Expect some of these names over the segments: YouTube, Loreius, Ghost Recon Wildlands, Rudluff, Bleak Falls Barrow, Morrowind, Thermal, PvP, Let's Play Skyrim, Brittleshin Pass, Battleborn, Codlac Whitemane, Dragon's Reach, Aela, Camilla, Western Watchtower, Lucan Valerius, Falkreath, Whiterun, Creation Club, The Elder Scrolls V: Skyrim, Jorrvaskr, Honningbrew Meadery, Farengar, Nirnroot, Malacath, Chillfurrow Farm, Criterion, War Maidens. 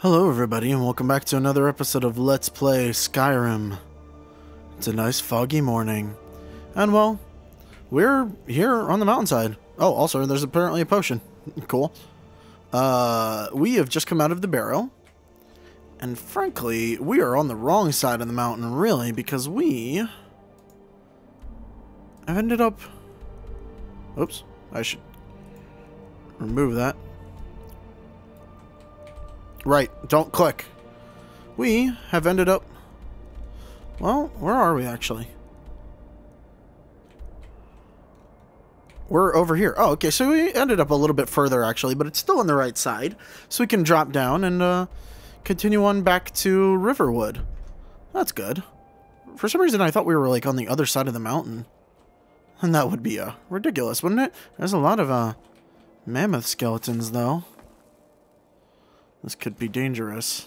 Hello everybody, and welcome back to another episode of Let's Play Skyrim. It's a nice foggy morning. And well, we're here on the mountainside. Oh, also, there's apparently a potion. Cool. We have just come out of the barrow. And frankly, we are on the wrong side of the mountain, really, because we have ended up... Oops, I should remove that. Right, don't click. We have ended up... Well, where are we actually? We're over here. Oh, okay, so we ended up a little bit further actually, but it's still on the right side. So we can drop down and continue on back to Riverwood. That's good. For some reason, I thought we were like on the other side of the mountain. And that would be ridiculous, wouldn't it? There's a lot of mammoth skeletons though. This could be dangerous.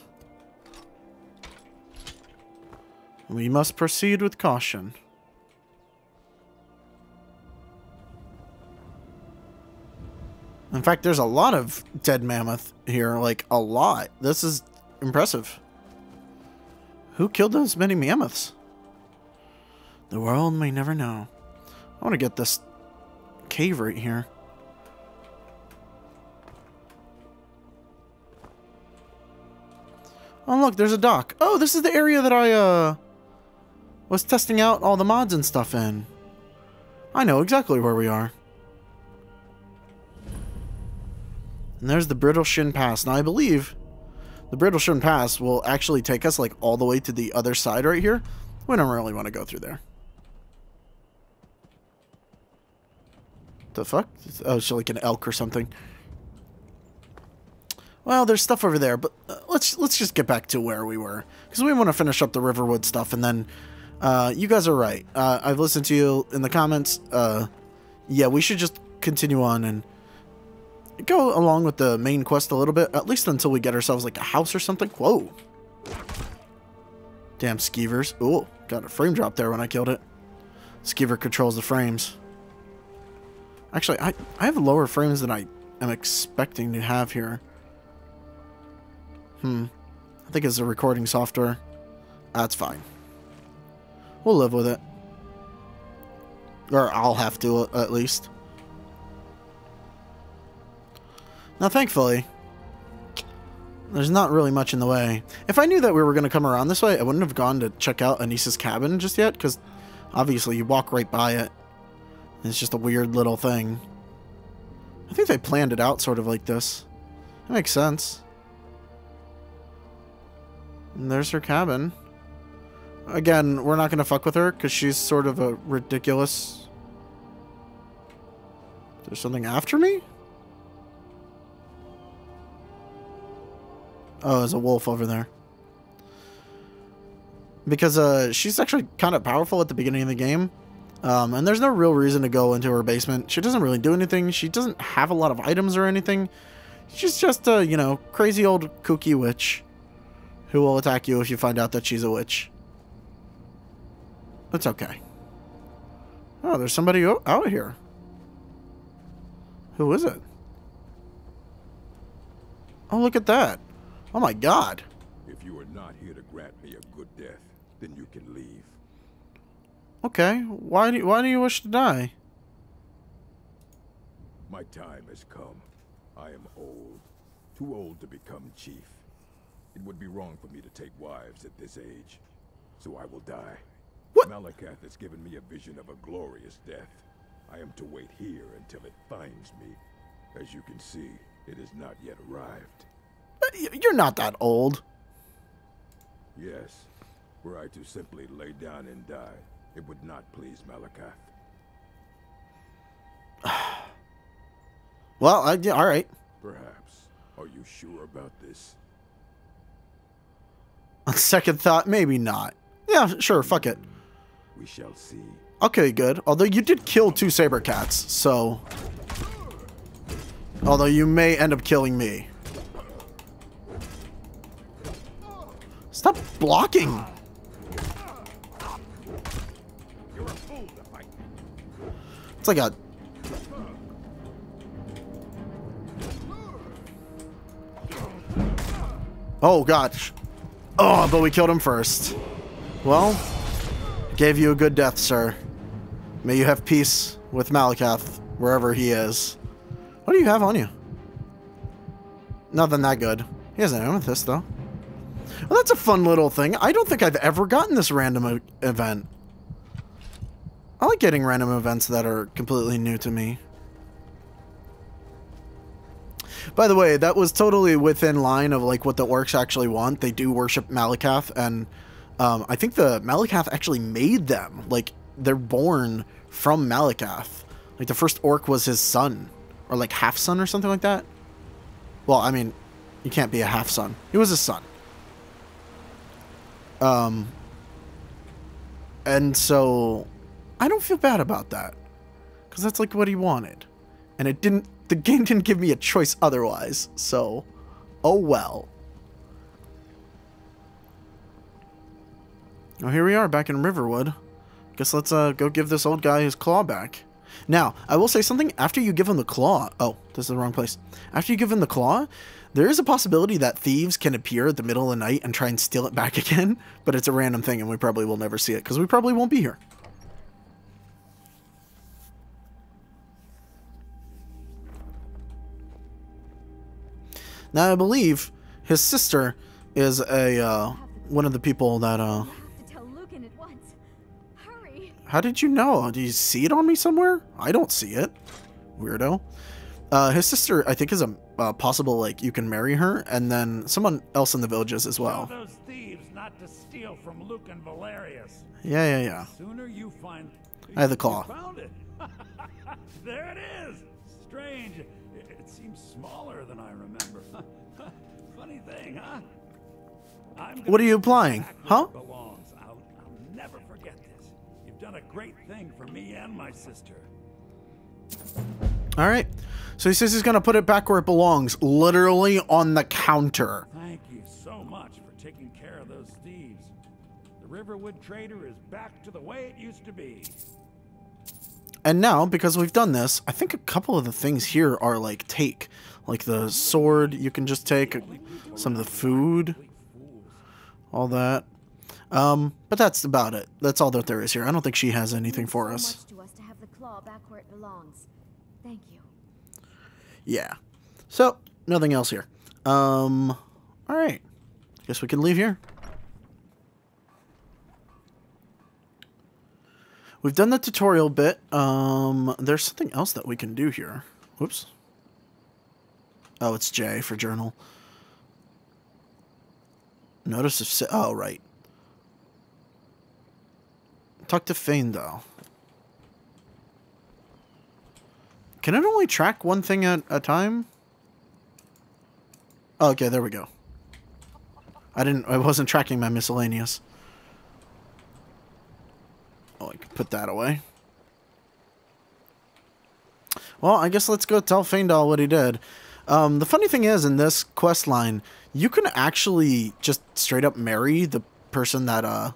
We must proceed with caution. In fact, there's a lot of dead mammoth here, like a lot. This is impressive. Who killed those many mammoths? The world may never know. I want to get this cave right here. Oh, look, there's a dock. Oh, this is the area that I, was testing out all the mods and stuff in. I know exactly where we are. And there's the Brittleshin Pass. Now, I believe the Brittleshin Pass will actually take us, like, all the way to the other side right here. We don't really want to go through there. The fuck? Oh, so like an elk or something. Well, there's stuff over there, but let's just get back to where we were, because we want to finish up the Riverwood stuff, and then you guys are right. I've listened to you in the comments. Yeah, we should just continue on and go along with the main quest a little bit, at least until we get ourselves like a house or something. Whoa! Damn skeevers! Ooh, got a frame drop there when I killed it. Skeever controls the frames. Actually, I have lower frames than I am expecting to have here. I think it's a recording software. That's fine. We'll live with it. Or I'll have to, at least. Now, thankfully, there's not really much in the way. If I knew that we were going to come around this way, I wouldn't have gone to check out Anissa's cabin just yet, because obviously you walk right by it. And it's just a weird little thing. I think they planned it out sort of like this. That makes sense. And there's her cabin. Again, we're not going to fuck with her because she's sort of a ridiculous... There's something after me? Oh, there's a wolf over there. Because she's actually kind of powerful at the beginning of the game. And there's no real reason to go into her basement. She doesn't really do anything. She doesn't have a lot of items or anything. She's just a, you know, crazy old kooky witch. Who will attack you if you find out that she's a witch. That's okay. Oh, there's somebody out here. Who is it? Oh, look at that. Oh my god. If you are not here to grant me a good death, then you can leave. Okay, why do you wish to die? My time has come. I am old. Too old to become chief. It would be wrong for me to take wives at this age, so I will die. What? Malacath has given me a vision of a glorious death. I am to wait here until it finds me. As you can see, it has not yet arrived. You're not that old. Yes. Were I to simply lay down and die, it would not please Malacath. Well, yeah, all right. Perhaps. Are you sure about this? On second thought, maybe not. Yeah, sure, fuck it. We shall see. Okay, good. Although you did kill two saber cats, so... Although you may end up killing me. Stop blocking! You're a fool to fight. It's like a... Oh, gosh. Oh, but we killed him first. Well, gave you a good death, sir. May you have peace with Malacath, wherever he is. What do you have on you? Nothing that good. He has an amethyst, though. Well, that's a fun little thing. I don't think I've ever gotten this random event. I like getting random events that are completely new to me. By the way, that was totally within line of like what the orcs actually want. They do worship Malacath, and I think the Malacath actually made them. Like, they're born from Malacath. Like, the first orc was his son, or like half-son or something like that. Well, I mean, you can't be a half-son. He was his son. And so I don't feel bad about that, because that's like what he wanted, and it didn't. The game didn't give me a choice otherwise, so oh well. Oh, well, here we are back in Riverwood. Guess let's go give this old guy his claw back. Now, I will say something. After you give him the claw... Oh, this is the wrong place. After you give him the claw, there is a possibility that thieves can appear at the middle of the night and try and steal it back again, but it's a random thing and we probably will never see it because we probably won't be here. Now, I believe his sister is a one of the people that... How did you know? Do you see it on me somewhere? I don't see it. Weirdo. His sister, I think, is a possible, like, you can marry her, and then someone else in the villages as well. Tell those thieves not to steal from Lucan Valerius. Yeah. Sooner you find... I have the claw. Found it. There it is. Strange. It seems smaller than I remember. Funny thing, huh? What are you implying? Huh? I'll never forget this. You've done a great thing for me and my sister. All right. So he says he's going to put it back where it belongs, literally on the counter. Thank you so much for taking care of those thieves. The Riverwood Trader is back to the way it used to be. And now, because we've done this, I think a couple of the things here are, like, take. Like, the sword you can just take, some of the food, all that. But that's about it. That's all that there is here. I don't think she has anything for us. Yeah. So, nothing else here. Alright. Guess we can leave here. We've done the tutorial bit. There's something else that we can do here. Whoops. Oh, it's J for journal. Notice of... Oh, right. Talk to Feindal. Can it only track one thing at a time? Oh, okay, there we go. I wasn't tracking my miscellaneous. Oh, I could put that away. Well, I guess let's go tell Feindal what he did. The funny thing is, in this quest line, you can actually just straight up marry the person that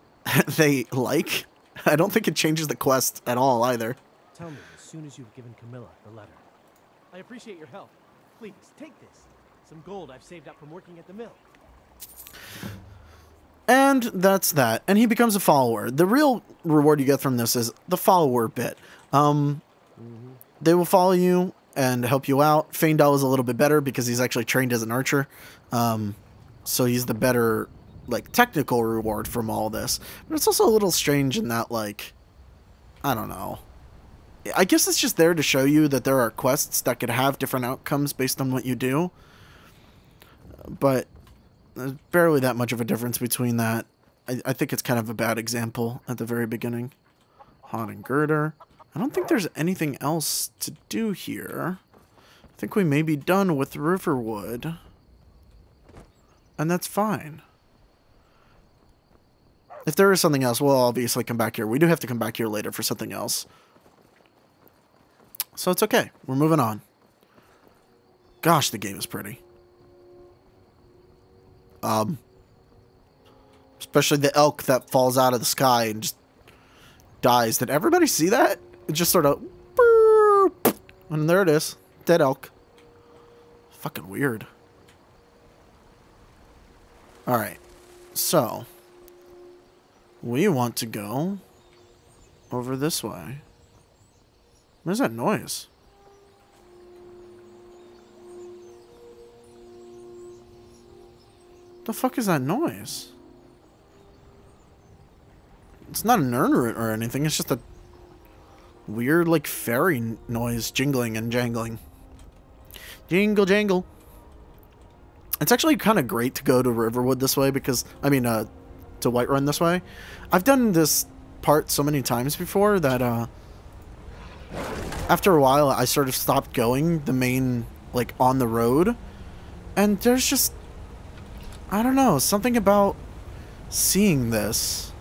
they like. I don't think it changes the quest at all either. Tell me as soon as you've given Camilla the letter. I appreciate your help. Please take this. Some gold I've saved up from working at the mill. And that's that. And he becomes a follower. The real reward you get from this is the follower bit. They will follow you and help you out. Feindal is a little bit better because he's actually trained as an archer. So he's the better, like, technical reward from all this. But it's also a little strange in that, like, I don't know. I guess it's just there to show you that there are quests that could have different outcomes based on what you do. But... there's barely that much of a difference between that. I think it's kind of a bad example at the very beginning. Hot and Girder. I don't think there's anything else to do here. I think we may be done with Riverwood. And that's fine. If there is something else, we'll obviously come back here. We do have to come back here later for something else. So it's okay. We're moving on. Gosh, the game is pretty. Especially the elk that falls out of the sky and just dies. Did everybody see that? It just sort of... and there it is. Dead elk. Fucking weird. Alright, so we want to go over this way. What is that noise? The fuck is that noise? It's not a Nirnroot or anything, it's just a weird, like, fairy noise jingling and jangling. Jingle jangle. It's actually kind of great to go to Riverwood this way because, I mean, to Whiterun this way. I've done this part so many times before that, after a while I sort of stopped going the main, like, on the road. And there's just, I don't know, something about seeing this.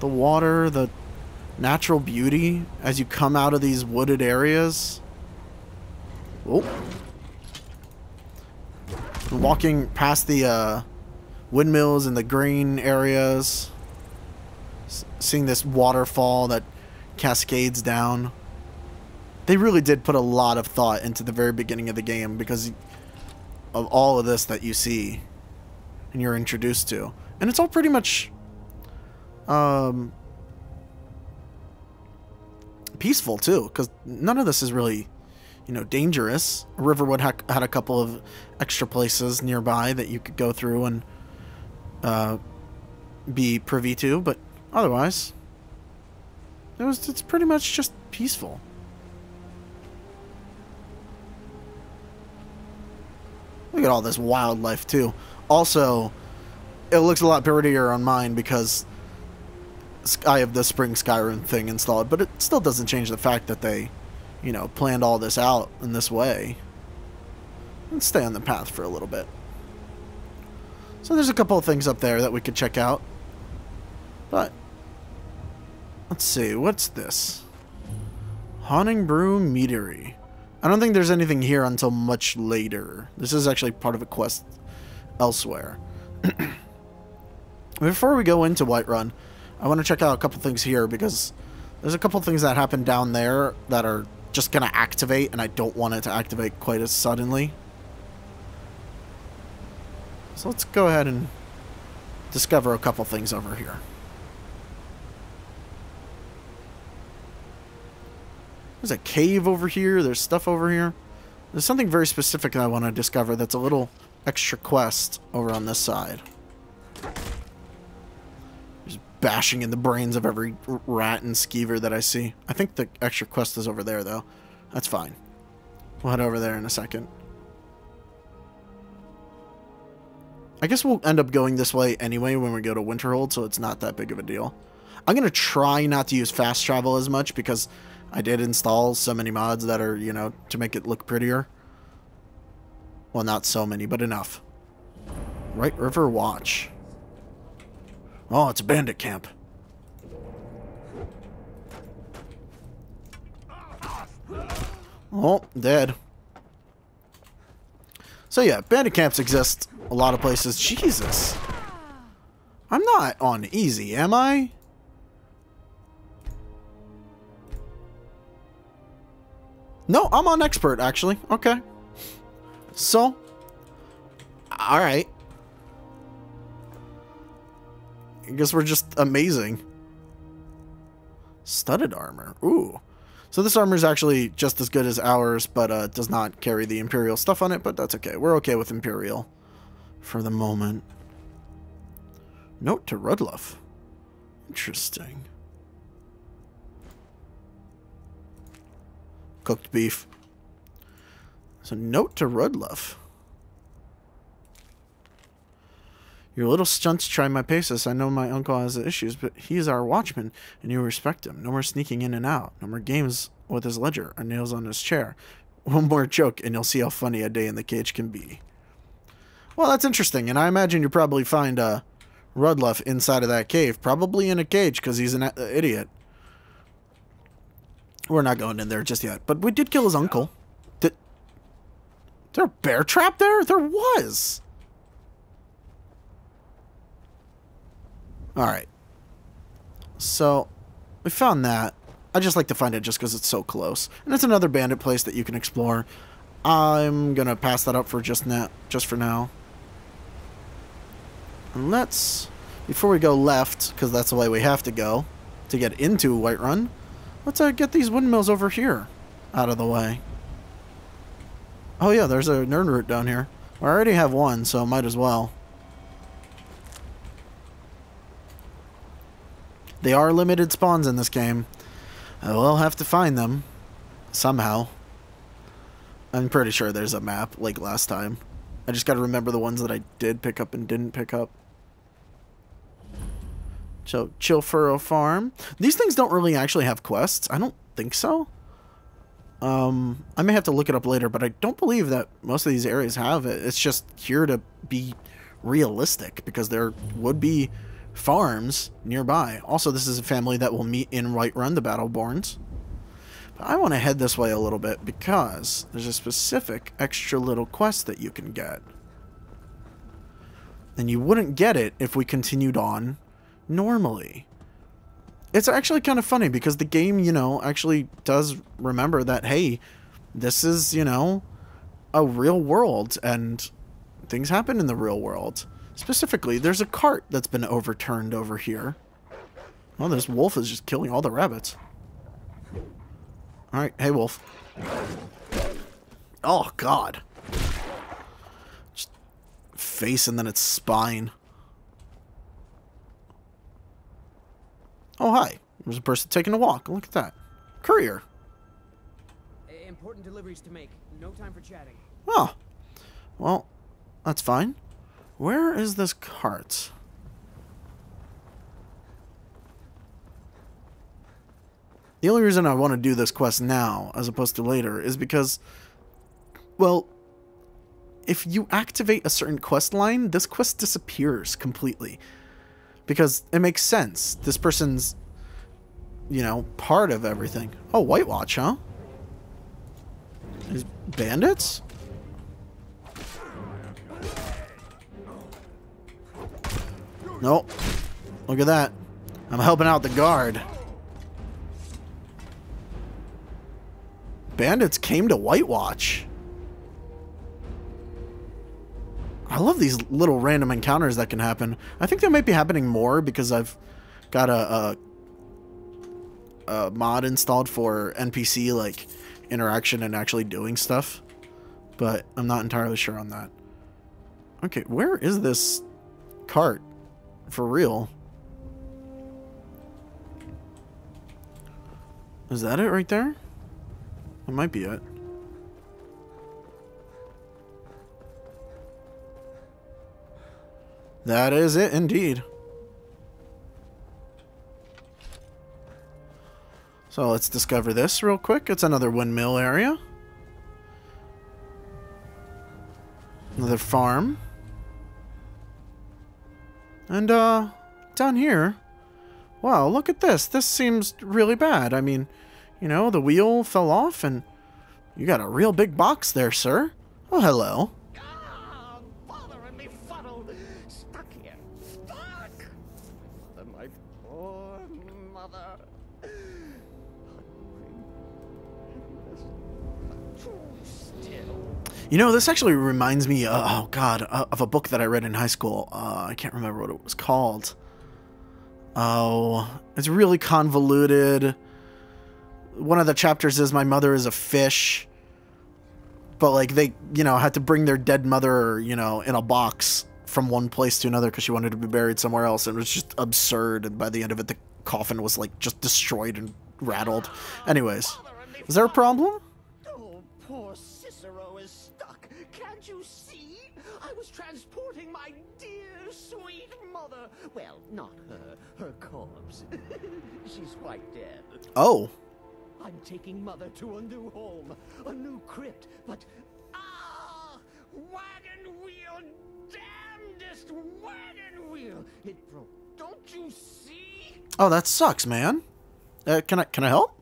The water, the natural beauty as you come out of these wooded areas. Oh. Walking past the windmills and the green areas. Seeing this waterfall that cascades down. They really did put a lot of thought into the very beginning of the game because of all of this that you see and you're introduced to. And it's all pretty much peaceful too, because none of this is really, you know, dangerous. Riverwood had a couple of extra places nearby that you could go through and be privy to, but otherwise it's pretty much just peaceful. Look at all this wildlife too. Also, it looks a lot prettier on mine because I have the Spring Skyrim thing installed, but it still doesn't change the fact that they, you know, planned all this out in this way. Let's stay on the path for a little bit. So there's a couple of things up there that we could check out. But let's see, what's this? Honningbrew Meadery. I don't think there's anything here until much later. This is actually part of a quest elsewhere. Before we go into Whiterun, I want to check out a couple things here because there's a couple things that happen down there that are just going to activate, and I don't want it to activate quite as suddenly. So let's go ahead and discover a couple things over here. There's a cave over here. There's stuff over here. There's something very specific that I want to discover that's a little extra quest over on this side. Bashing in the brains of every rat and skeever that I see. I think the extra quest is over there, though. That's fine. We'll head over there in a second. I guess we'll end up going this way anyway when we go to Winterhold, so it's not that big of a deal. I'm going to try not to use fast travel as much because I did install so many mods that are, you know, to make it look prettier. Well, not so many, but enough. Right River Watch. Oh, it's a bandit camp. Oh, dead. So yeah, bandit camps exist a lot of places. Jesus. I'm not on easy, am I? No, I'm on expert, actually. Okay. So. Alright. I guess we're just amazing. Studded armor. Ooh. So this armor is actually just as good as ours, but does not carry the Imperial stuff on it, but that's okay. We're okay with Imperial for the moment. Note to Rudluff. Interesting. Cooked beef. So note to Rudluff. Your little stunts try my paces. I know my uncle has issues, but he is our watchman, and you respect him. No more sneaking in and out. No more games with his ledger or nails on his chair. One more joke, and you'll see how funny a day in the cage can be. Well, that's interesting, and I imagine you probably find Rudluff inside of that cave, probably in a cage, because he's an idiot. We're not going in there just yet, but we did kill his uncle. Did there a bear trap there? There was! Alright, so we found that. I just like to find it just because it's so close. And it's another bandit place that you can explore. I'm going to pass that up for just now. And let's, before we go left, because that's the way we have to go to get into Whiterun, let's get these windmills over here out of the way. Oh yeah, there's a Nirnroot down here. I already have one, so might as well. They are limited spawns in this game. I will have to find them somehow. I'm pretty sure there's a map like last time. I just gotta remember the ones that I did pick up and didn't pick up. So, Chillfurrow Farm. These things don't really actually have quests. I don't think so. I may have to look it up later, but I don't believe that most of these areas have it. It's just here to be realistic, because there would be farms nearby. Also, this is a family that will meet in Whiterun, the Battleborns. But I want to head this way a little bit, because there's a specific extra little quest that you can get. And you wouldn't get it if we continued on normally. It's actually kind of funny because the game, you know, actually does remember that, hey, this is, you know, a real world and things happen in the real world. Specifically, there's a cart that's been overturned over here. Well, this wolf is just killing all the rabbits. All right, hey, wolf. Oh, God. Just face and then its spine. Oh, hi. There's a person taking a walk. Look at that. Courier. Important deliveries to make. No time for chatting. Oh. Well, that's fine. Where is this cart? The only reason I want to do this quest now, as opposed to later, is because, well, if you activate a certain quest line, this quest disappears completely. Because it makes sense. This person's, you know, part of everything. Oh, Whitewatch, huh? These bandits? Nope. Look at that. I'm helping out the guard. Bandits came to Whitewatch. I love these little random encounters that can happen. I think they might be happening more because I've got a mod installed for NPC like interaction and actually doing stuff, but I'm not entirely sure on that. Okay, where is this cart for real? Is that it right there? That might be it. That is it, indeed. So let's discover this real quick. It's another windmill area. Another farm. And, down here... Wow, look at this. This seems really bad. I mean, you know, the wheel fell off and... You got a real big box there, sir. Oh, hello. You know, this actually reminds me, oh god, of a book that I read in high school. I can't remember what it was called. Oh, it's really convoluted. One of the chapters is My Mother is a Fish. But, like, they, you know, had to bring their dead mother, you know, in a box from one place to another because she wanted to be buried somewhere else. And it was just absurd. And by the end of it, the coffin was, like, just destroyed and rattled. Anyways, is there a problem? Oh, poor Cicero is stuck. Can't you see? I was transporting my dear, sweet mother. Well, not her. Her corpse. She's quite dead. Oh. I'm taking mother to a new home. A new crypt. But, ah! Wagon wheel! Damnedest wagon wheel! It broke. Don't you see? Oh, that sucks, man. Can I help?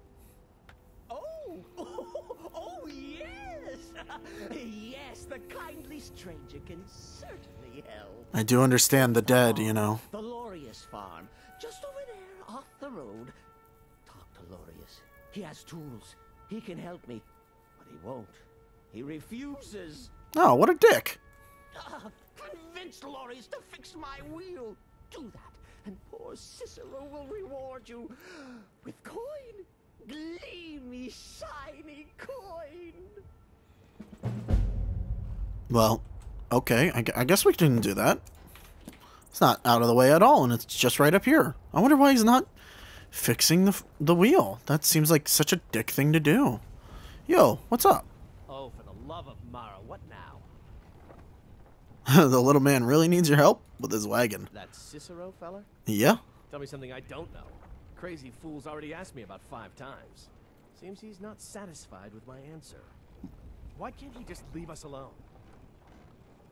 Stranger can certainly help. I do understand the dead, you know. The Loreius farm, just over there, off the road. Talk to Loreius. He has tools. He can help me, but he won't. He refuses. Oh, what a dick! Convince Loreius to fix my wheel. Do that, and poor Cicero will reward you with coin. Gleamy, shiny coin. Well, okay. I guess we didn't do that. It's not out of the way at all, and it's just right up here. I wonder why he's not fixing the wheel. That seems like such a dick thing to do. Yo, what's up? Oh, for the love of Mara, what now? The little man really needs your help with his wagon. That Cicero fella? Yeah. Tell me something I don't know. Crazy fool's already asked me about 5 times. Seems he's not satisfied with my answer. Why can't he just leave us alone?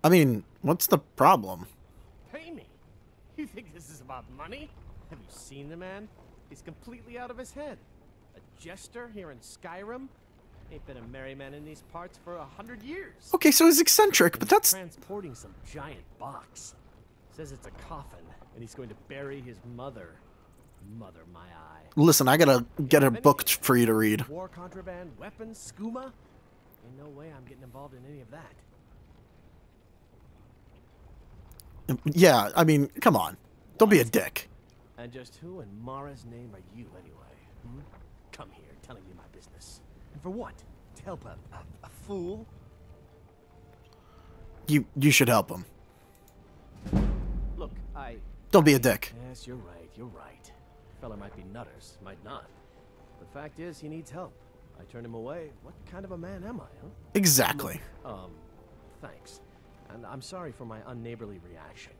I mean, what's the problem? Pay me. You think this is about money? Have you seen the man? He's completely out of his head. A jester here in Skyrim? Ain't been a merry man in these parts for 100 years. Okay, so he's eccentric, but that's... transporting some giant box. Says it's a coffin, and he's going to bury his mother. Mother, my eye. Listen, I gotta get her booked for you to read. War contraband, weapons, skooma? Ain't no way I'm getting involved in any of that. Yeah, I mean, come on. Don't be a dick. And just who in Mara's name are you, anyway? Hmm? Come here, telling me my business. And for what? To help a fool? You should help him. Look, I... Don't be a dick. Yes, you're right, you're right. Fella might be nutters, might not. The fact is, he needs help. I turned him away. What kind of a man am I, huh? Exactly. Look, thanks. And I'm sorry for my unneighborly reaction.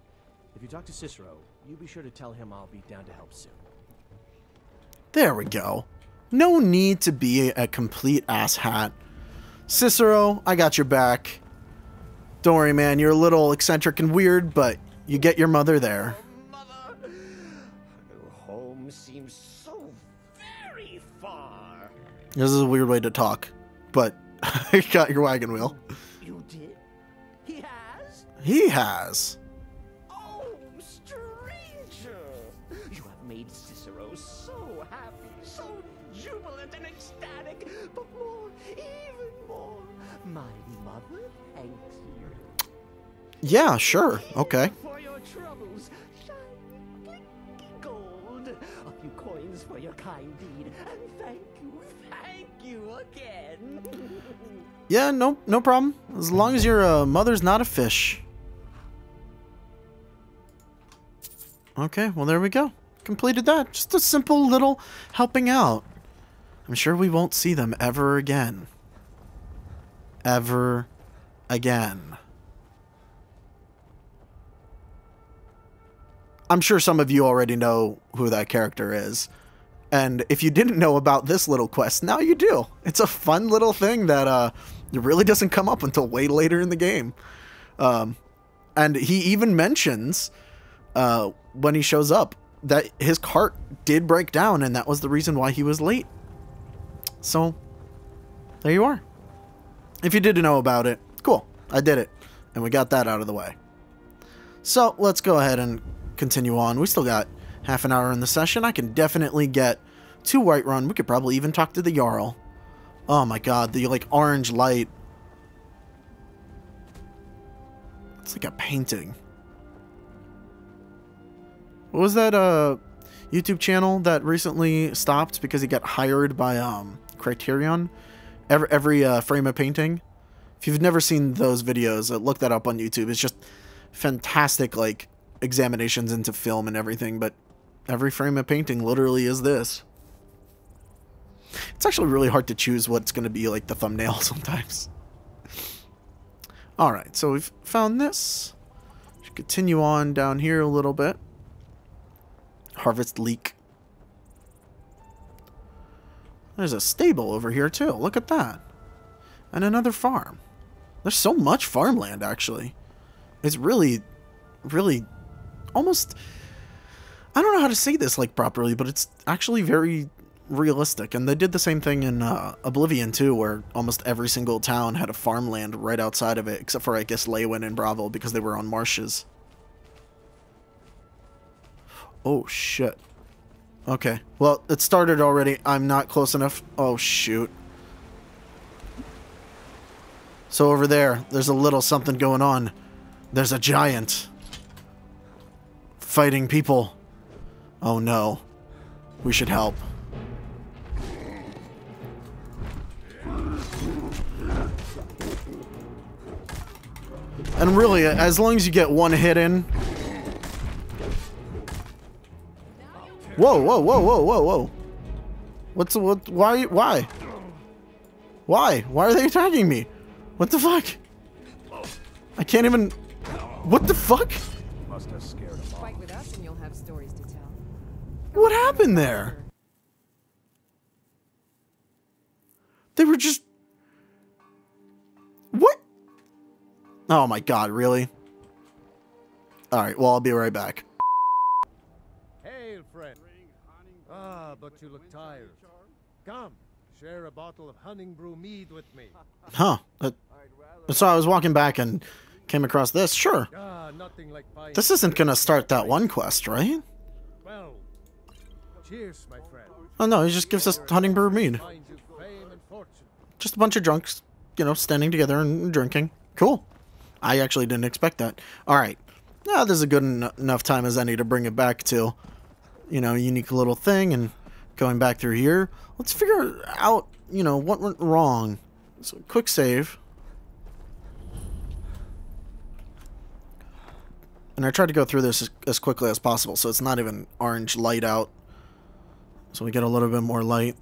If you talk to Cicero, you be sure to tell him I'll be down to help soon. There we go. No need to be a complete asshat. Cicero, I got your back. Don't worry, man. You're a little eccentric and weird, but you get your mother there. Oh, mother. Her home seems so very far. This is a weird way to talk, but I got your wagon wheel. You did? He has? He has. Yeah, sure. Okay. For your troubles, shiny gold, a few coins for your kind deed, and thank you again. Yeah, no problem. As long as your mother's not a fish. Okay, well there we go. Completed that. Just a simple little helping out. I'm sure we won't see them ever again. Ever again. I'm sure some of you already know who that character is. And if you didn't know about this little quest, now you do. It's a fun little thing that really doesn't come up until way later in the game. And he even mentions when he shows up that his cart did break down, and that was the reason why he was late. So, there you are. If you didn't know about it, cool. I did it. And we got that out of the way. So, let's go ahead and continue on. We still got half an hour in the session. I can definitely get to Whiterun. We could probably even talk to the Jarl. Oh my god, the like orange light. It's like a painting. What was that YouTube channel that recently stopped because he got hired by Criterion? Every frame of painting. If you've never seen those videos, look that up on YouTube. It's just fantastic, like examinations into film and everything, but every frame of painting literally is this. It's actually really hard to choose what's going to be like the thumbnail sometimes. Alright, so we've found this. We should continue on down here a little bit. Harvest leek. There's a stable over here too. Look at that. And another farm. There's so much farmland actually. It's really almost, I don't know how to say this like properly, but it's actually very realistic. And they did the same thing in Oblivion too, where almost every single town had a farmland right outside of it, except for I guess Leywyn and Bravel because they were on marshes. Oh shit. Okay. Well, it started already. I'm not close enough. Oh shoot. So over there, there's a little something going on. There's a giant fighting people. Oh no. We should help. And really, as long as you get one hit in... Whoa, whoa, whoa, whoa, whoa, whoa. What's the... What, why? Why? Why are they attacking me? What the fuck? I can't even... What the fuck? Must have scared them off. Fight with us and you'll have stories to tell. What happened there? They were just... What? Oh my god, really? Alright, well, I'll be right back. Hail, friend. Ah, but you look tired. Come, share a bottle of Honningbrew mead with me. Huh. So I was walking back and came across this. Sure. This isn't gonna start that one quest, right? Well, cheers, my friend. Oh no, he just gives us Honningbrew mead. Just a bunch of drunks, you know, standing together and drinking. Cool. I actually didn't expect that. Alright. Now there's a good enough time as any to bring it back to, you know, a unique little thing. And going back through here, let's figure out, you know, what went wrong. So quick save. And I tried to go through this as quickly as possible, so it's not even orange light out. So we get a little bit more light.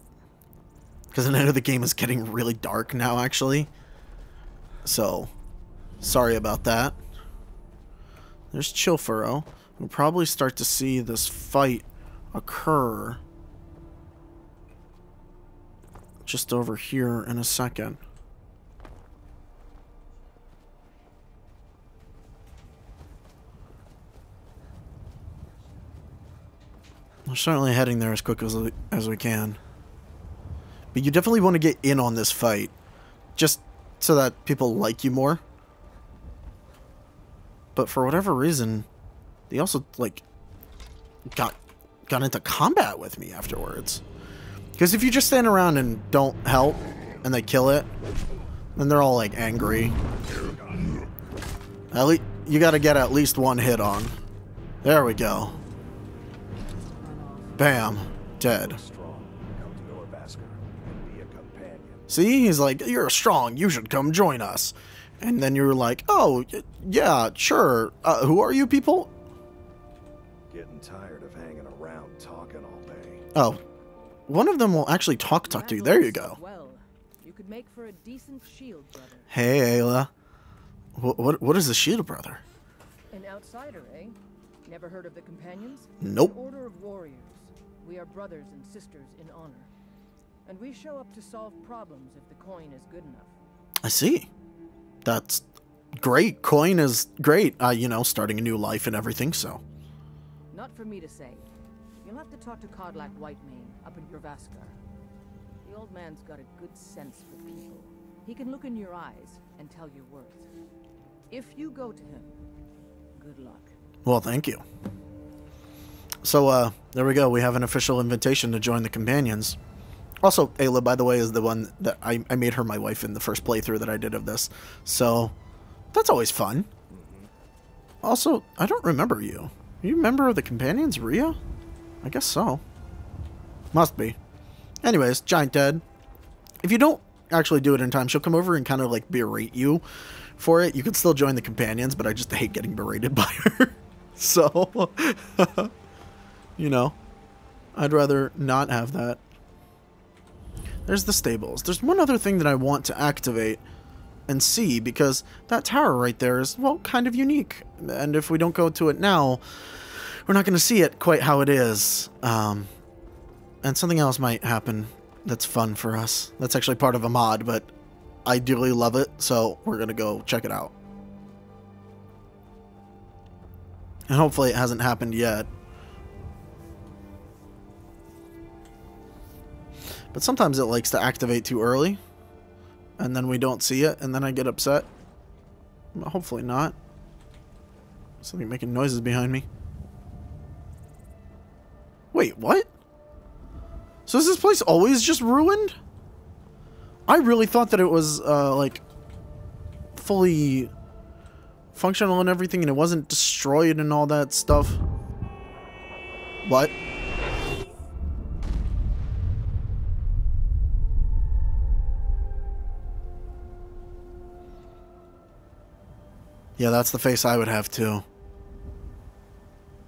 Because the end of the game is getting really dark now, actually. So, sorry about that. There's Chillfurrow. We'll probably start to see this fight occur just over here in a second. We're certainly heading there as quick as we can. But you definitely want to get in on this fight. Just so that people like you more. But for whatever reason, they also, like, got into combat with me afterwards. Because if you just stand around and don't help, and they kill it, then they're all, like, angry. At least, you gotta get at least one hit on. There we go. Bam. Dead. See? He's like, you're strong, you should come join us. And then you're like, oh, yeah, sure. Who are you people? Getting tired of hanging around talking all day. Oh. One of them will actually talk to you. There you go. Well, you could make for a decent shield brother. Hey, Aela. What is the shield brother? An outsider, eh? Never heard of the companions? Nope. An order of warriors. We are brothers and sisters in honor. And we show up to solve problems if the coin is good enough. I see. That's great. Coin is great. You know, starting a new life and everything, so. Not for me to say. You'll have to talk to Codlac Whitemane up in Jorrvaskr. The old man's got a good sense for people. He can look in your eyes and tell your worth. If you go to him, good luck. Well, thank you. So, there we go. We have an official invitation to join the companions. Also, Aela, by the way, is the one that I made her my wife in the first playthrough that I did of this. So, that's always fun. Also, I don't remember you. Are you a member of the Companions, Rhea? I guess so. Must be. Anyways, giant dead. If you don't actually do it in time, she'll come over and kind of, like, berate you for it. You could still join the Companions, but I just hate getting berated by her. So, you know, I'd rather not have that. There's the stables. There's one other thing that I want to activate and see, because that tower right there is, well, kind of unique. And if we don't go to it now, we're not going to see it quite how it is. And something else might happen that's fun for us. That's actually part of a mod, but I dearly love it, so we're going to go check it out. And hopefully it hasn't happened yet. But sometimes it likes to activate too early, and then we don't see it, and then I get upset. Well, hopefully not. Something making noises behind me. Wait, what? So is this place always just ruined? I really thought that it was, like, fully functional and everything, and it wasn't destroyed and all that stuff. What? Yeah, that's the face I would have too.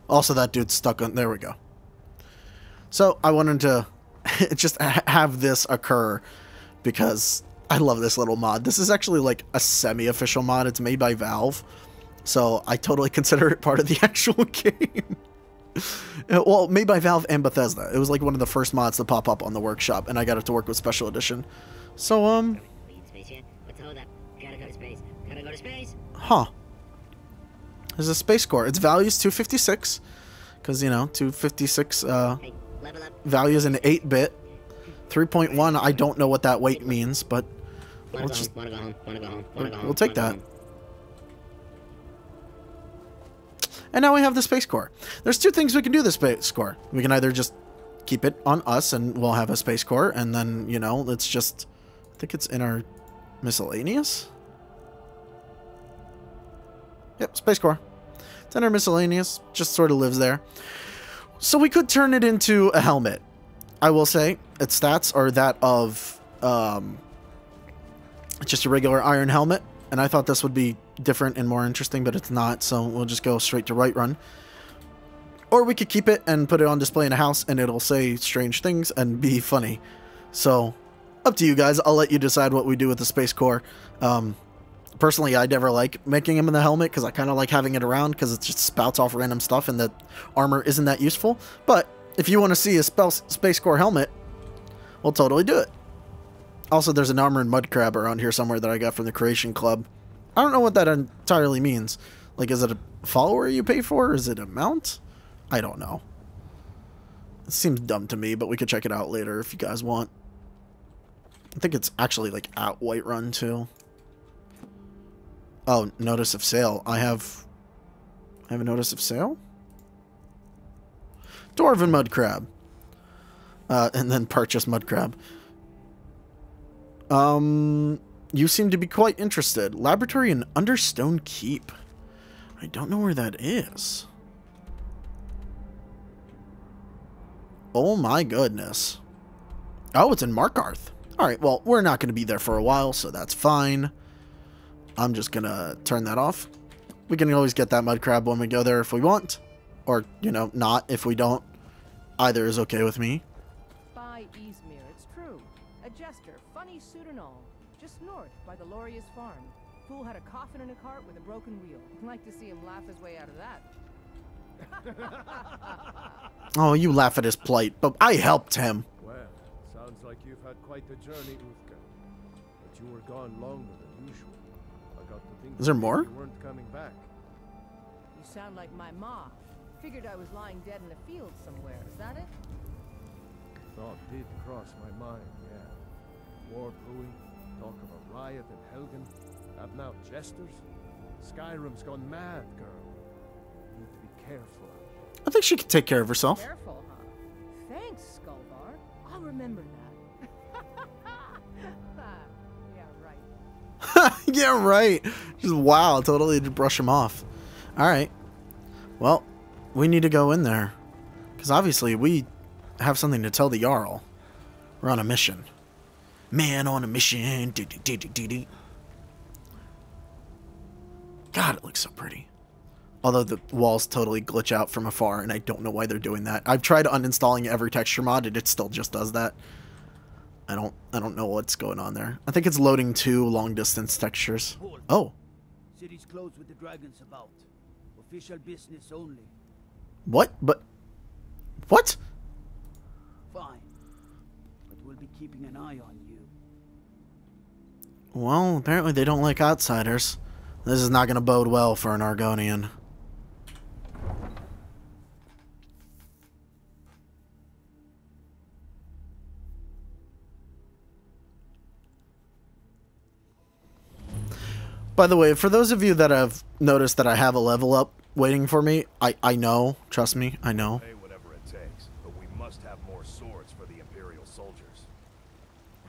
Also, that dude's stuck on... There we go. So, I wanted to just have this occur because I love this little mod. This is actually like a semi-official mod. It's made by Valve. So, I totally consider it part of the actual game. Well, made by Valve and Bethesda. It was like one of the first mods to pop up on the workshop, and I got it to work with Special Edition. So, Huh. There's a space core. Its value is 256, because, you know, 256 value is an 8-bit. 3.1, I don't know what that weight means, but we'll take that. And now we have the space core. There's two things we can do with the space core. We can either just keep it on us, and we'll have a space core, and then, you know, it's just... I think it's in our miscellaneous? Yep, space core. It's in our miscellaneous, just sort of lives there. So we could turn it into a helmet. I will say its stats are that of just a regular iron helmet, and I thought this would be different and more interesting, but it's not, so we'll just go straight to Whiterun. Or we could keep it and put it on display in a house, and it'll say strange things and be funny. So, up to you guys. I'll let you decide what we do with the space core. Personally, I never like making him in the helmet because I kind of like having it around because it just spouts off random stuff and the armor isn't that useful. But if you want to see a space core helmet, we'll totally do it. Also, there's an armor and mud crab around here somewhere that I got from the Creation Club. I don't know what that entirely means. Like, is it a follower you pay for? Is it a mount? I don't know. It seems dumb to me, but we could check it out later if you guys want. I think it's actually, like, at Whiterun, too. Oh, notice of sale. I have a notice of sale? Dwarven mud crab. And then purchase mud crab. You seem to be quite interested. Laboratory in Understone Keep. I don't know where that is. Oh my goodness. Oh, it's in Markarth. Alright, well, we're not going to be there for a while, so that's fine. I'm just going to turn that off. We can always get that mud crab when we go there if we want. Or, you know, not if we don't. Either is okay with me. By Izmir, it's true. A jester, funny suit and all. Just north by the Loreius farm. Fool had a coffin and a cart with a broken wheel. I'd like to see him laugh his way out of that. Oh, you laugh at his plight, but I helped him. Well, sounds like you've had quite the journey, Uthgar. But you were gone longer than usual. Is there more? You weren't coming back. You sound like my ma. Figured I was lying dead in a field somewhere. Is that it? Thought did cross my mind, yeah. War brewing, talk of a riot in Helgen. Up now, jesters. Skyrim's gone mad, girl. You need to be careful. I think she could take care of herself. Careful, huh? Thanks, Skulbar. I'll remember that. Yeah, right. Just wow, totally brush him off. Alright. Well, we need to go in there. Because obviously we have something to tell the Jarl. We're on a mission. Man on a mission. God, it looks so pretty. Although the walls totally glitch out from afar, and I don't know why they're doing that. I've tried uninstalling every texture mod, and it still just does that. I don't know what's going on there. I think it's loading two long-distance textures. Oh. City's closed with the dragons about. Official business only. What? But... What? Fine. But we'll be keeping an eye on you. Well, apparently they don't like outsiders. This is not going to bode well for an Argonian. By the way, for those of you that have noticed that I have a level up waiting for me, I know, trust me, I know. Pay whatever it takes, but we must have more swords for the Imperial soldiers.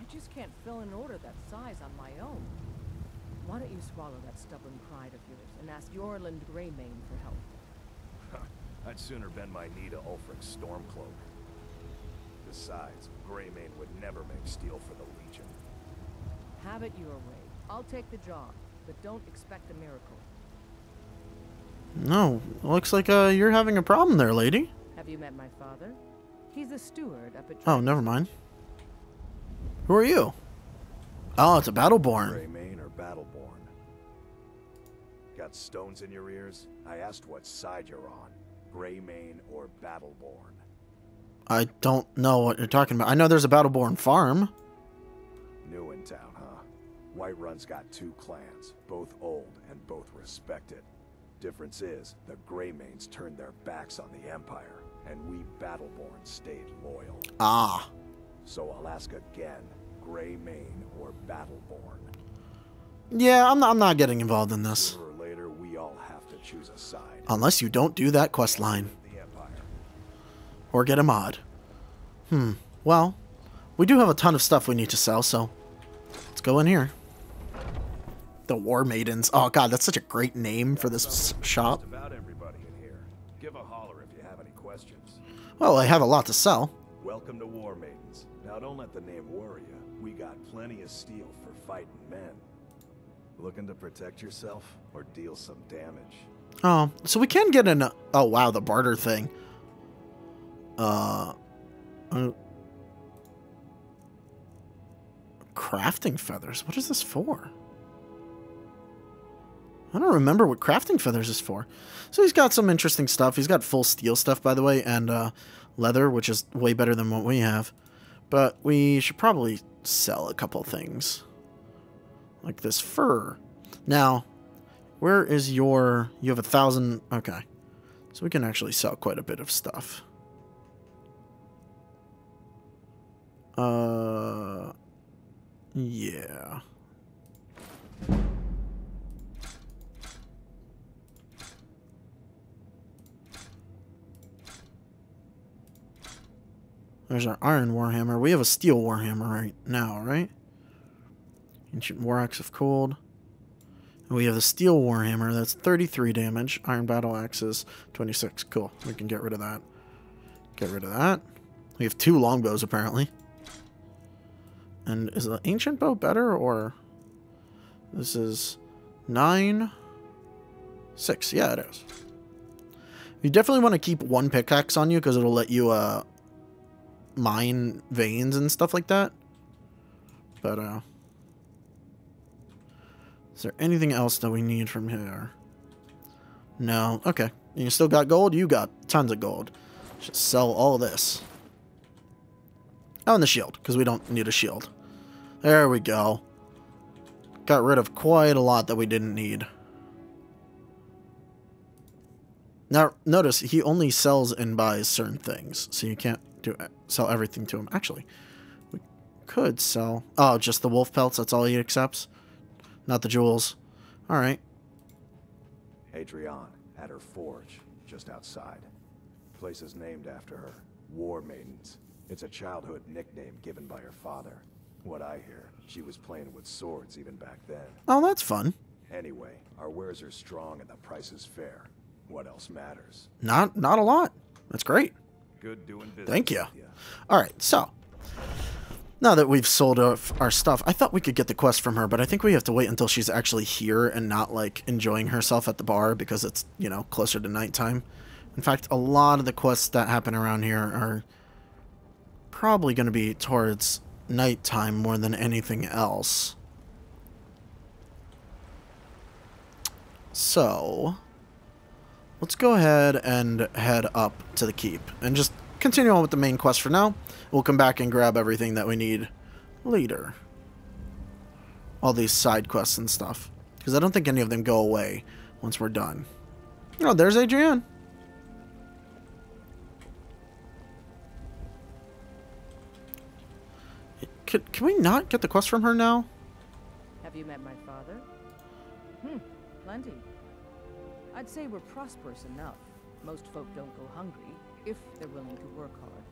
I just can't fill an order that size on my own. Why don't you swallow that stubborn pride of yours and asked Yorland Greymane for help. I'd sooner bend my knee to Ulfric's Stormcloak. Besides, Greymane would never make steel for the Legion. Have it your way. I'll take the job, but don't expect a miracle. No, looks like you're having a problem there, lady. Have you met my father? He's a steward up at... Oh, never mind. Who are you? Oh, it's a Battleborn. Greymane or Battleborn. Got stones in your ears? I asked what side you're on. Greymane or Battleborn. I don't know what you're talking about. I know there's a Battleborn farm. New in town, huh? Whiterun's got two clans, both old and both respected. Difference is, the Greymanes turned their backs on the Empire, and we Battleborn stayed loyal. Ah. So I'll ask again, Greymane or Battleborn? Yeah, I'm not getting involved in this. Sooner or later, we all have to choose a side. Unless you don't do that quest line. Or get a mod. Well, we do have a ton of stuff we need to sell, so let's go in here. The War Maidens. Oh god, that's such a great name for this shop. About everybody in here. Give a holler if you have any questions. Well, I have a lot to sell. Welcome to War Maidens. Now don't let the name worry you. We got plenty of steel for fighting men. Looking to protect yourself or deal some damage? Oh, so we can get an... Oh wow, the barter thing. Crafting feathers? What is this for? I don't remember what crafting feathers is for. So he's got some interesting stuff. He's got full steel stuff, by the way, and leather, which is way better than what we have. But we should probably sell a couple things. Like this fur. Now, where is your... You have 1,000... Okay. So we can actually sell quite a bit of stuff. Yeah. There's our iron warhammer. We have a steel warhammer right now, right? Ancient war axe of cold. And we have the steel warhammer. That's 33 damage. Iron battle axes, 26. Cool. We can get rid of that. Get rid of that. We have two longbows, apparently. And is the ancient bow better, or... This is 9... 6. Yeah, it is. You definitely want to keep one pickaxe on you, because it'll let you, mine veins and stuff like that. But, Is there anything else that we need from here? No. Okay. You still got gold? You got tons of gold. Just sell all this. Oh, and the shield, because we don't need a shield. There we go. Got rid of quite a lot that we didn't need. Now, notice, he only sells and buys certain things, so you can't sell everything to him. Actually, we could sell... Oh, just the wolf pelts, that's all he accepts? Not the jewels. Alright. Adrian, at her forge, just outside. Place is named after her, War Maidens. It's a childhood nickname given by her father. What I hear, she was playing with swords even back then. Oh, that's fun. Anyway, our wares are strong and the price is fair. What else matters? Not a lot. That's great. Good doing business. Thank you. Yeah. All right, so now that we've sold off our stuff, I thought we could get the quest from her, but I think we have to wait until she's actually here and not like enjoying herself at the bar because it's, you know, closer to nighttime. In fact, a lot of the quests that happen around here are probably going to be towards nighttime more than anything else. So, let's go ahead and head up to the keep and just continue on with the main quest for now. We'll come back and grab everything that we need later. All these side quests and stuff, because I don't think any of them go away once we're done. Oh, there's Adrian. Can we not get the quest from her now? Have you met my father? Plenty. I'd say we're prosperous enough. Most folk don't go hungry, if they're willing to work hard.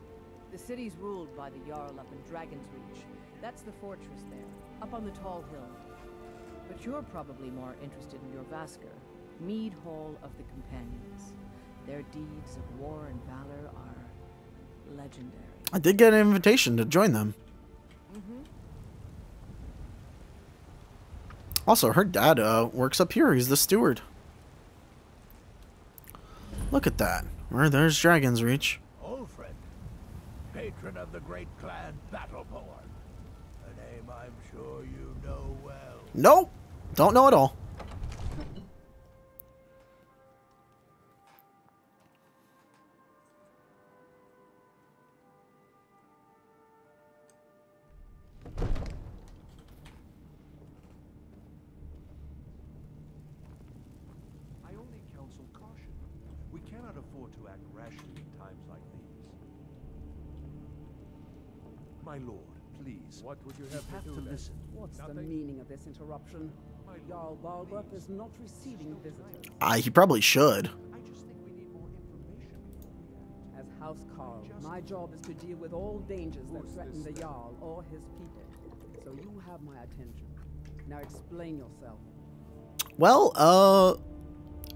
The city's ruled by the Jarl up in Dragon's Reach. That's the fortress there, up on the tall hill. But you're probably more interested in Jorrvaskr, mead hall of the companions. Their deeds of war and valor are legendary. I did get an invitation to join them. Also, her dad works up here. He's the steward. Look at that. Where there's Dragon's Reach. Ulfric, patron of the great clan Battleborn. A name I'm sure you know well. Nope. Don't know at all. My lord, please, what would you have to listen? What's the meaning of this interruption? Jarl Balbrook is not receiving visitors. He probably should. I just think we need more information. As House Carl, my job is to deal with all dangers that threaten the Jarl or his people. So you have my attention. Now explain yourself. Well,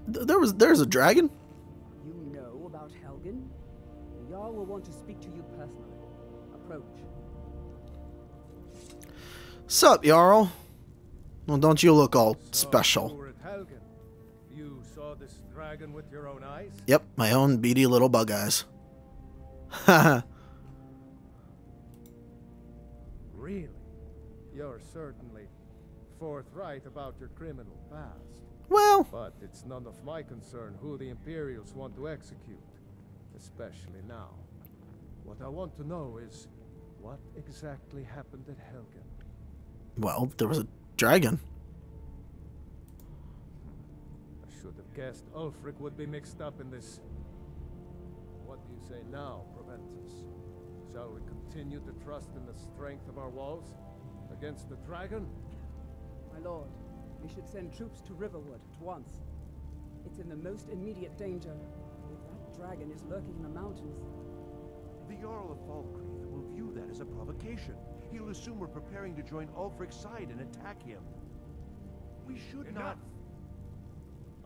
there's a dragon. You know about Helgen? The Jarl will want to speak to you personally. Approach. Sup, Jarl? Well, don't you look all special? You were at Helgen. You saw this dragon with your own eyes? Yep, my own beady little bug eyes. Really? You're certainly forthright about your criminal past. Well, but it's none of my concern who the Imperials want to execute, especially now. What I want to know is what exactly happened at Helgen. Well, there was a dragon. I should have guessed Ulfric would be mixed up in this. What do you say now prevents us? Shall we continue to trust in the strength of our walls against the dragon? My lord, we should send troops to Riverwood at once. It's in the most immediate danger. That dragon is lurking in the mountains. The Jarl of Falkreath will view that as a provocation. He'll assume we're preparing to join Ulfric's side and attack him. We should not.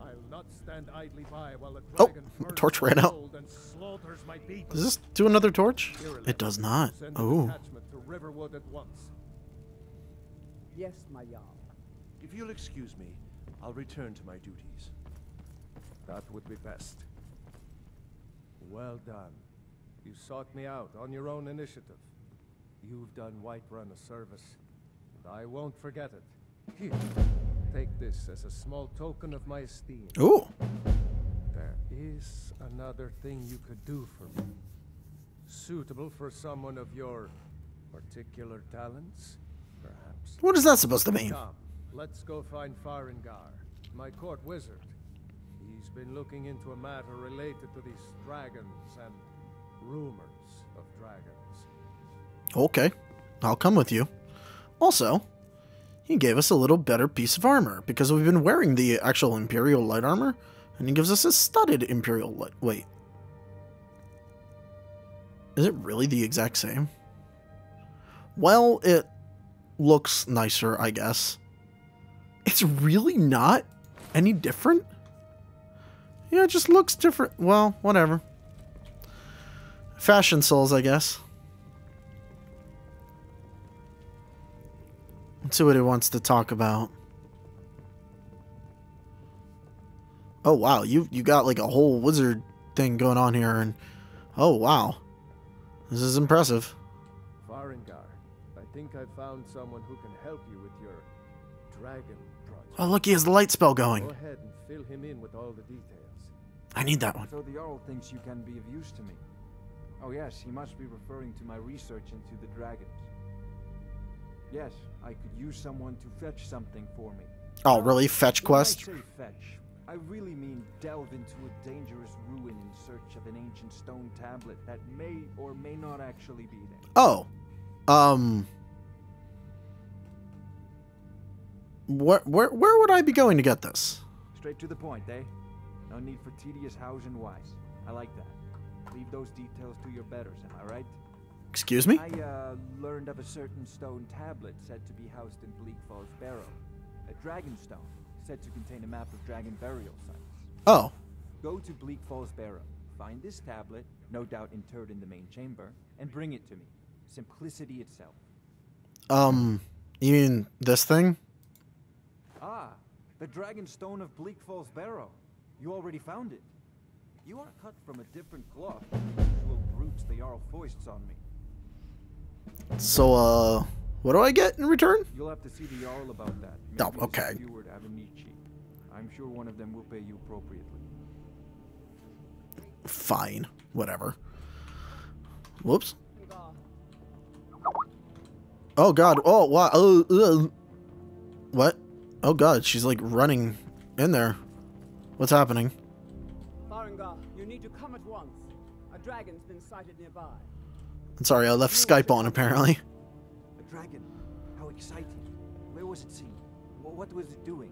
I'll not stand idly by while the dragon torch ran out. Does this do another torch? It does not. Oh. Yes, my Jarl. If you'll excuse me, I'll return to my duties. That would be best. Well done. You sought me out on your own initiative. You've done Whiterun a service, and I won't forget it. Here, take this as a small token of my esteem. Ooh. There is another thing you could do for me. Suitable for someone of your particular talents, perhaps. What is that supposed to mean? Come, let's go find Farengar, my court wizard. He's been looking into a matter related to these dragons and rumors of dragons. Okay, I'll come with you. Also, he gave us a little better piece of armor because we've been wearing the actual Imperial light armor, and he gives us a studded Imperial light. Wait, is it really the exact same? Well, it looks nicer, I guess. It's really not any different. Yeah, it just looks different. Well, whatever. Fashion souls, I guess. Let's see what he wants to talk about. Oh wow, you got like a whole wizard thing going on here, and oh wow, this is impressive. Farengar, I think I found someone who can help you with your dragon project. Oh look, he has the light spell going. Go ahead and fill him in with all the details. I need that one. So the Jarl thinks you can be of use to me. Oh yes, he must be referring to my research into the dragons. Yes, I could use someone to fetch something for me. Oh, really? Fetch quest? When I say fetch, I really mean delve into a dangerous ruin in search of an ancient stone tablet that may or may not actually be there. Oh. Where would I be going to get this? Straight to the point, eh? No need for tedious hows and whys. I like that. Leave those details to your betters, am I right? Excuse me? I learned of a certain stone tablet said to be housed in Bleak Falls Barrow. A dragon stone, said to contain a map of dragon burial sites. Oh. Go to Bleak Falls Barrow, find this tablet, no doubt interred in the main chamber, and bring it to me. Simplicity itself. You mean this thing? Ah, the Dragon Stone of Bleak Falls Barrow. You already found it. You are cut from a different cloth than the usual brutes the Jarl foists on me. So, what do I get in return? You'll have to see the Jarl about that. Maybe oh, okay. I'm sure one of them will pay you appropriately. Fine. Whatever. Whoops. Oh, God. Oh, wow. What? Oh, God. She's, like, running in there. What's happening? Farengar, you need to come at once. A dragon's been sighted nearby. I'm sorry, I left Skype on, apparently. A dragon? How exciting. Where was it seen? What was it doing?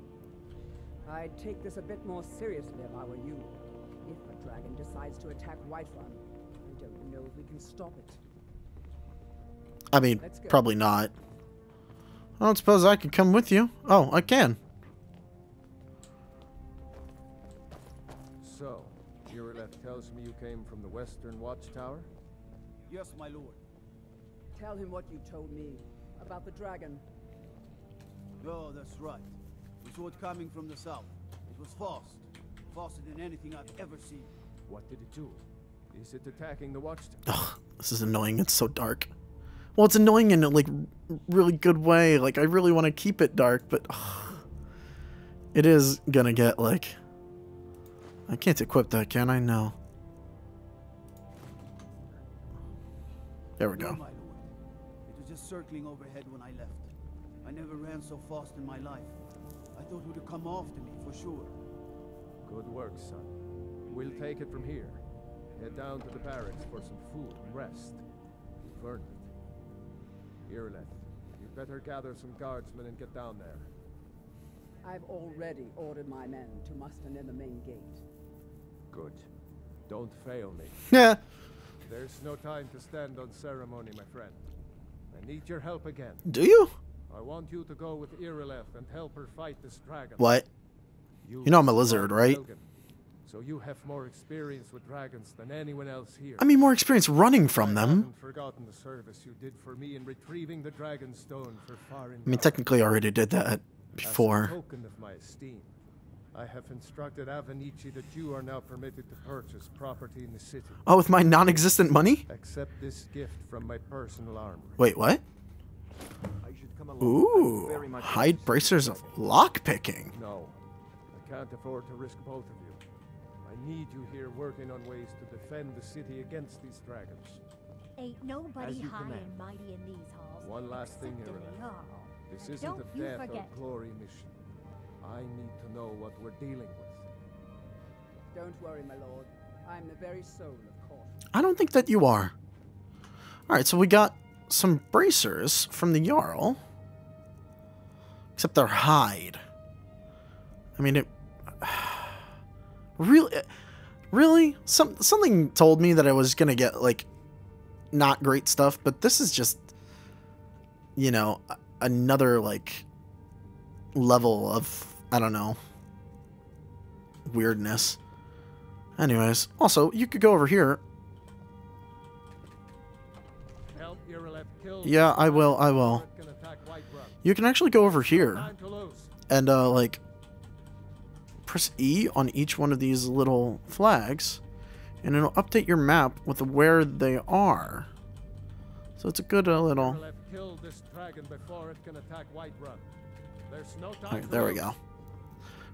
I'd take this a bit more seriously if I were you. If a dragon decides to attack Whiterun, I don't know if we can stop it. I mean, probably not. I don't suppose I could come with you. Oh, I can. So, Irileth tells me you came from the Western Watchtower? Yes, my lord. Tell him what you told me about the dragon. Oh, that's right. We saw it coming from the south. It was fast. Faster than anything I've ever seen. What did it do? Is it attacking the Watchtower? Oh, this is annoying. It's so dark. Well, it's annoying in a, like, really good way. Like, I really want to keep it dark, but it is gonna get, like... I can't equip that, can I? No. There we go. No, my lord. It was just circling overhead when I left. I never ran so fast in my life. I thought it would have come after me, for sure. Good work, son. We'll take it from here. Head down to the barracks for some food and rest. You've earned it. Irileth, you'd better gather some guardsmen and get down there. I've already ordered my men to muster near the main gate. Good. Don't fail me. Yeah. There's no time to stand on ceremony, my friend. I need your help again. Do you? I want you to go with Irileth and help her fight this dragon. What? You know I'm a lizard, right? Helgen, so you have more experience with dragons than anyone else here. I mean, more experience running from them. I haven't forgotten the service you did for me in retrieving the dragon stone for Farengar. I mean, technically I already did that before. As a token of my esteem, I have instructed Avenichi that you are now permitted to purchase property in the city. Oh, with my non-existent money? Accept this gift from my personal armory. Wait, what? I should come along. Ooh, hide bracers of lockpicking. No, I can't afford to risk both of you. I need you here working on ways to defend the city against these dragons. Ain't nobody high and mighty in these halls. One last thing, Irileth. This isn't a death or glory mission. I need to know what we're dealing with. Don't worry, my lord. I'm the very soul of court. I don't think that you are. Alright, so we got some bracers from the Jarl. Except they're hide. I mean, it... Really? Something told me that I was gonna get, like, not great stuff, but this is just, you know, another, like, level of, I don't know, weirdness. Anyways, also, you could go over here. Yeah, I will. You can actually go over here and, like... Press E on each one of these little flags, and it'll update your map with where they are. So it's a good little... Alright, there we go.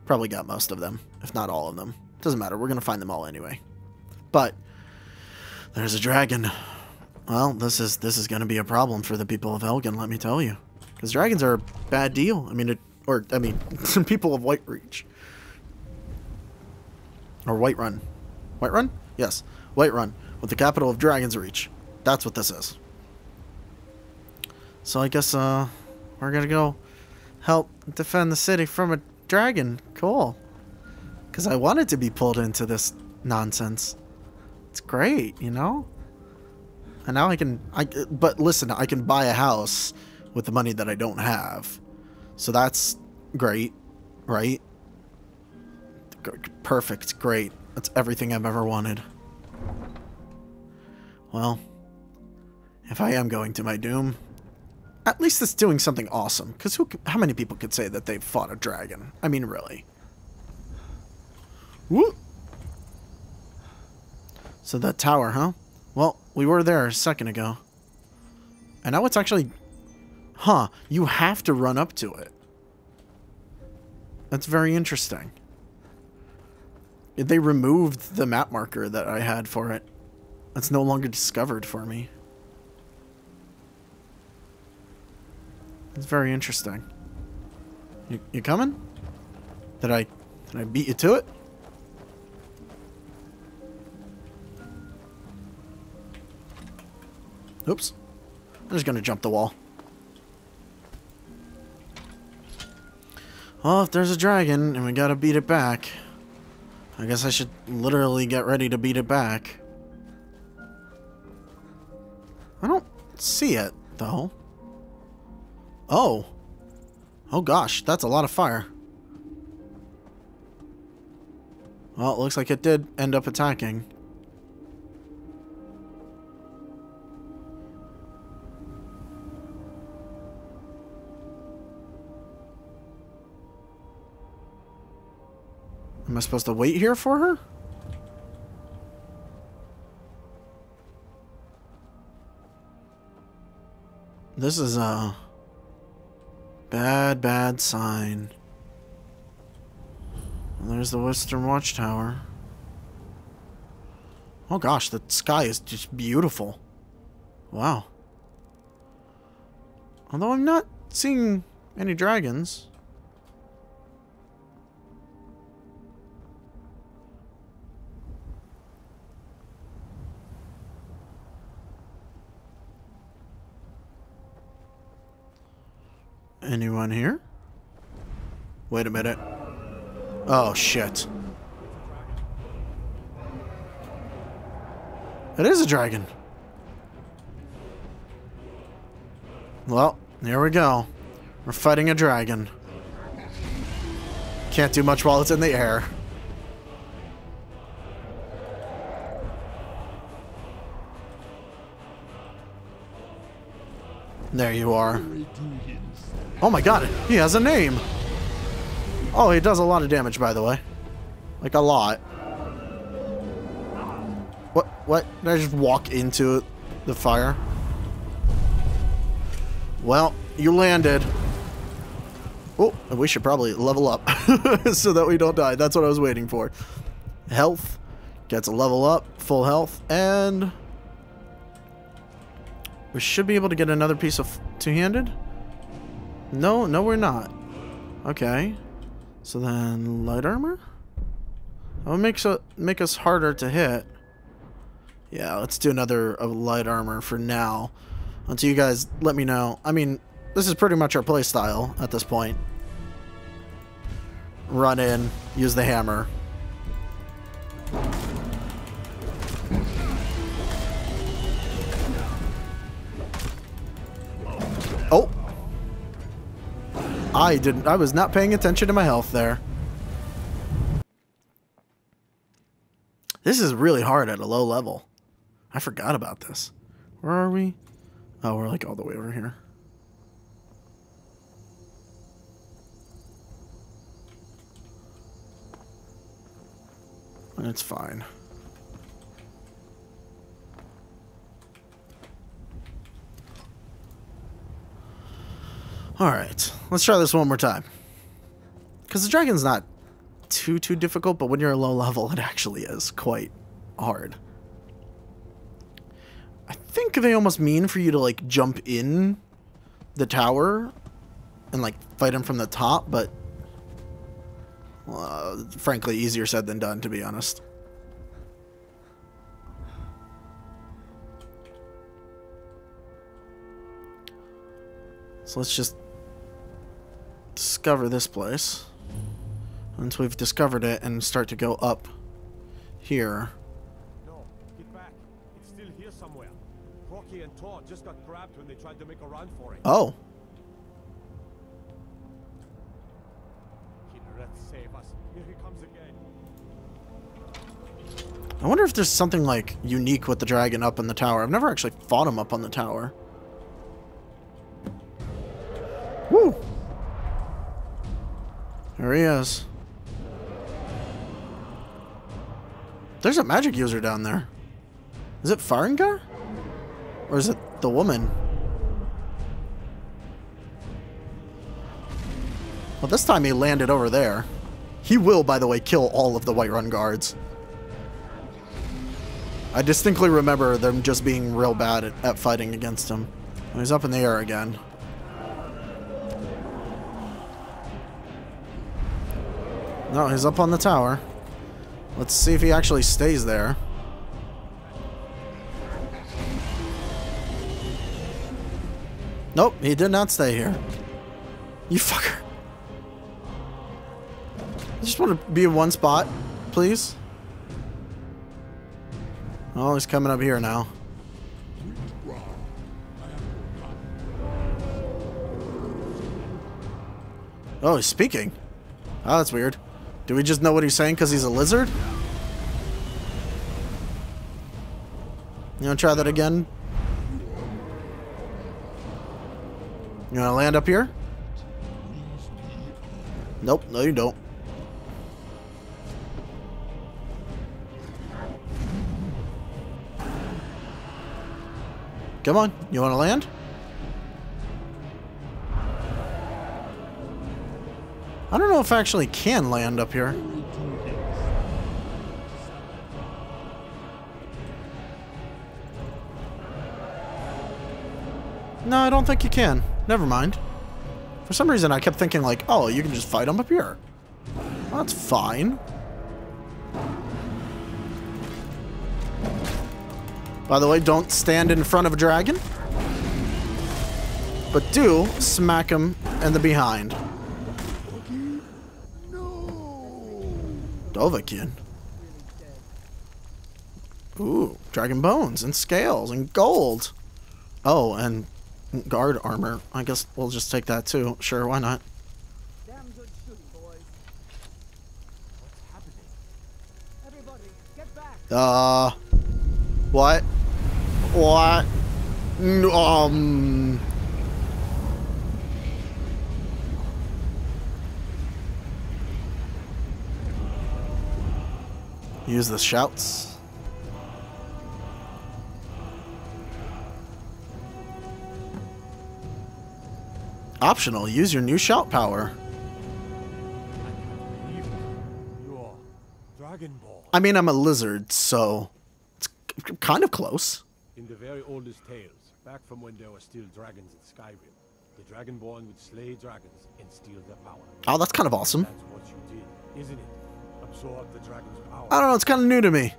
Probably got most of them, if not all of them. Doesn't matter, we're going to find them all anyway. But, there's a dragon. Well, this is going to be a problem for the people of Helgen, let me tell you. Because dragons are a bad deal. I mean, some people of Whitereach. Or Whiterun. Whiterun? Yes. Whiterun. With the capital of Dragon's Reach. That's what this is. So I guess we're gonna go help defend the city from a dragon. Cool. Because I wanted to be pulled into this nonsense. It's great, you know? And now I can... But listen, I can buy a house with the money that I don't have. So that's great, right? Perfect. Great. That's everything I've ever wanted. Well, if I am going to my doom, at least it's doing something awesome. Because how many people could say that they've fought a dragon? I mean, really. Woo! So that tower, huh? Well, we were there a second ago. And now it's actually... Huh. You have to run up to it. That's very interesting. They removed the map marker that I had for it. It's no longer discovered for me. It's very interesting. You coming? Did I beat you to it? Oops. I'm just gonna jump the wall. Well, if there's a dragon and we gotta beat it back, I guess I should literally get ready to beat it back. I don't see it, though. Oh. Oh gosh, that's a lot of fire. Well, it looks like it did end up attacking. Am I supposed to wait here for her? This is a bad, bad sign. There's the Western Watchtower. Oh gosh, the sky is just beautiful. Wow. Although I'm not seeing any dragons. Anyone here? Wait a minute. Oh, shit. It is a dragon. Well, here we go. We're fighting a dragon. Can't do much while it's in the air. There you are. Oh my god, he has a name! Oh, he does a lot of damage, by the way. Like, a lot. What? Did I just walk into the fire? Well, you landed. Oh, we should probably level up so that we don't die. That's what I was waiting for. Health. Gets a level up. Full health. And... we should be able to get another piece of two-handed. No, no, we're not. Okay. So then, light armor? That would make us harder to hit. Yeah, let's do another light armor for now. Until you guys let me know. I mean, this is pretty much our playstyle at this point. Run in, use the hammer. Oh! I was not paying attention to my health there. This is really hard at a low level. I forgot about this. Where are we? Oh, we're like all the way over here. It's fine. Alright, let's try this one more time. Because the dragon's not too difficult, but when you're a low level, it actually is quite hard. I think they almost mean for you to, like, jump in the tower and, like, fight him from the top, but... frankly, easier said than done, to be honest. So let's just... discover this place. Once we've discovered it and start to go up here. No, get back. It's still here somewhere. Rocky and Todd just got grabbed when they tried to make a run for it. Oh. save us. Here he comes again. I wonder if there's something like unique with the dragon up in the tower. I've never actually fought him up on the tower. Woo! There he is. There's a magic user down there. Is it Farengar? Or is it the woman? Well, this time he landed over there. He will, by the way, kill all of the Whiterun guards. I distinctly remember them just being real bad at fighting against him. And he's up in the air again. No, he's up on the tower. Let's see if he actually stays there. Nope, he did not stay here. You fucker. I just want to be in one spot, please. Oh, he's coming up here now. Oh, he's speaking. Oh, that's weird. Do we just know what he's saying because he's a lizard? You want to try that again? You want to land up here? Nope, no you don't. Come on, you want to land? I don't know if I actually can land up here. No, I don't think you can. Never mind. For some reason, I kept thinking like, oh, you can just fight them up here. Well, that's fine. By the way, don't stand in front of a dragon. But do smack him in the behind. Dovakin. Ooh, dragon bones and scales and gold. Oh, and guard armor. I guess we'll just take that too. Sure, why not? Damn good shooting, boys. What's happening? Everybody, get back. What? What? Use the shouts. Optional, use your new shout power. You're Dragonborn. I mean, I'm a lizard, so it's kind of close. In the very oldest tales, back from when there were still dragons in Skyrim, the Dragonborn would slay dragons and steal their power. Oh, that's kind of awesome. That's what you did, isn't it? Absorb the dragon's power. I don't know, it's kind of new to me.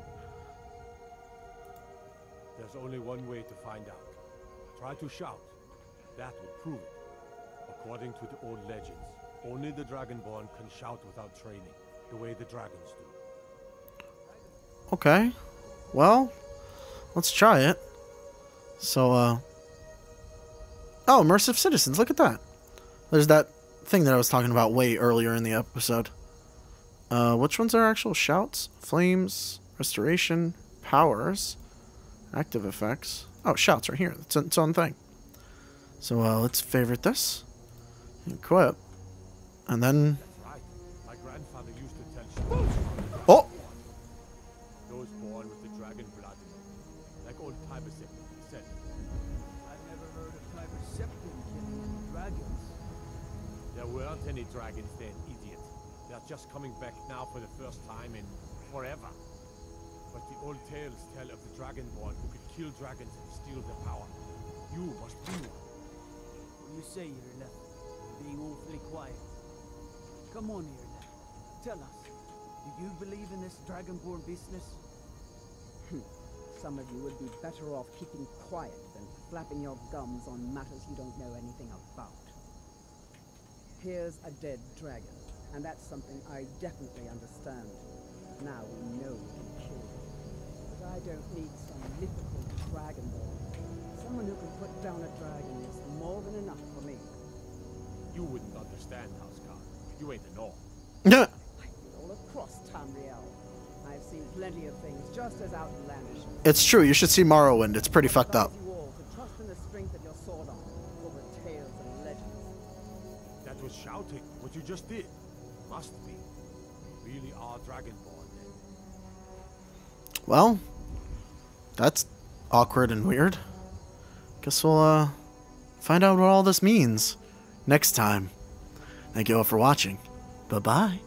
There's only one way to find out. Try to shout. That will prove it. According to the old legends, only the Dragonborn can shout without training, the way the dragons do. Okay. Well, let's try it. So, oh, immersive citizens, look at that. There's that thing that I was talking about way earlier in the episode. Which ones are actual shouts? Flames, restoration, powers, active effects. Oh, shouts right here. It's its own thing. So let's favorite this, equip, and then. My grandfather used to tell you. Oh. Those born with the dragon blood, like old Tiber Septim said. I've never heard of Tiber Septim killing dragons. There weren't any dragons then, idiot. They're just coming back now for the first time in forever. But the old tales tell of the Dragonborn who could kill dragons and steal their power. You must be one. What do you say, Irileth? Being awfully quiet. Come on, Irileth. Tell us, do you believe in this Dragonborn business? Some of you would be better off keeping quiet than flapping your gums on matters you don't know anything about. Here's a dead dragon. And that's something I definitely understand. Now we know we can kill it. But I don't need some mythical Dragonborn. Someone who can put down a dragon is more than enough for me. You wouldn't understand, Houseguard. You ain't an orc. No. I've seen plenty of things just as outlandish. It's true. You should see Morrowind. It's pretty fucked up. That was shouting. What you just did must be. You really are Dragonborn. Well, that's awkward and weird. Guess we'll find out what all this means next time. Thank you all for watching. Bye-bye.